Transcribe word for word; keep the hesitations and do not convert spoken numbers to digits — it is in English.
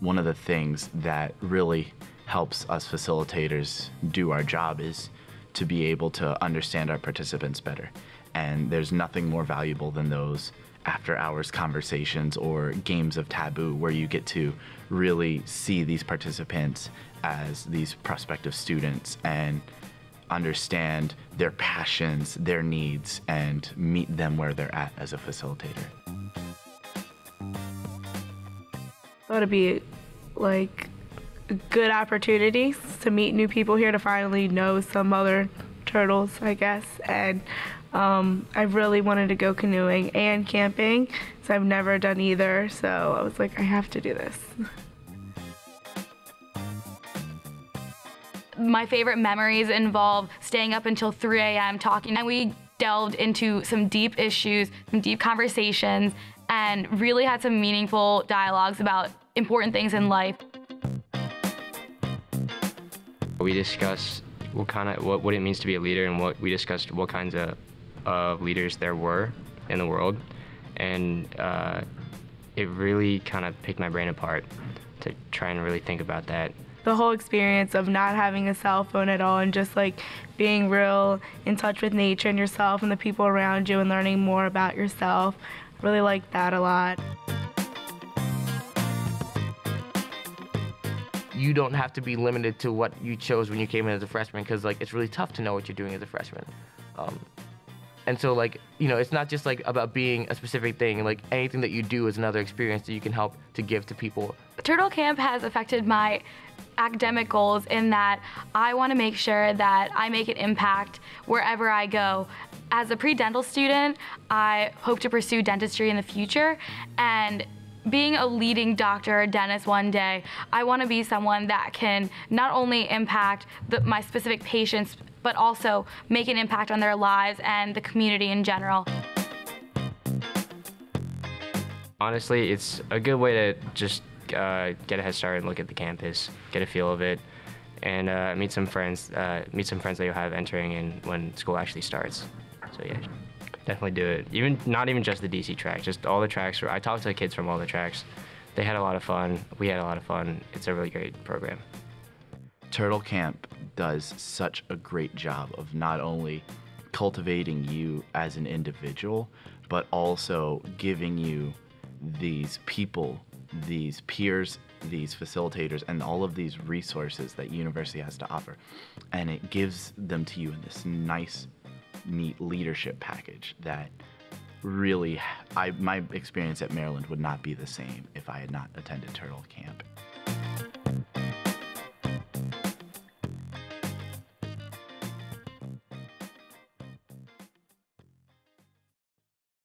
One of the things that really helps us facilitators do our job is to be able to understand our participants better. And there's nothing more valuable than those after hours conversations or games of taboo where you get to really see these participants as these prospective students and understand their passions, their needs, and meet them where they're at as a facilitator. Thought it'd be like good opportunities to meet new people here, to finally know some other turtles, I guess. And um, I really wanted to go canoeing and camping, so I've never done either. So I was like, I have to do this. My favorite memories involve staying up until three A M talking, and we delved into some deep issues, some deep conversations, and really had some meaningful dialogues about important things in life. We discussed what kind of what, what it means to be a leader, and what we discussed what kinds of uh, leaders there were in the world, and uh, it really kind of picked my brain apart to try and really think about that. The whole experience of not having a cell phone at all and just like being real in touch with nature and yourself and the people around you and learning more about yourself. Really like that a lot. You don't have to be limited to what you chose when you came in as a freshman, because like it's really tough to know what you're doing as a freshman. Um, and so like, you know, it's not just like about being a specific thing, like anything that you do is another experience that you can help to give to people. Turtle Camp has affected my academic goals in that I want to make sure that I make an impact wherever I go. As a pre-dental student, I hope to pursue dentistry in the future, and being a leading doctor or dentist one day, I want to be someone that can not only impact the, my specific patients, but also make an impact on their lives and the community in general. Honestly, it's a good way to just uh, get a head start and look at the campus, get a feel of it, and uh, meet some friends, uh, meet some friends that you'll have entering in when school actually starts. So yeah, definitely do it. Even not even just the D C track, just all the tracks. I talked to the kids from all the tracks. They had a lot of fun. We had a lot of fun. It's a really great program. Turtle Camp does such a great job of not only cultivating you as an individual, but also giving you these people, these peers, these facilitators, and all of these resources that university has to offer. And it gives them to you in this nice, neat leadership package that really, I, my experience at Maryland would not be the same if I had not attended Turtle Camp.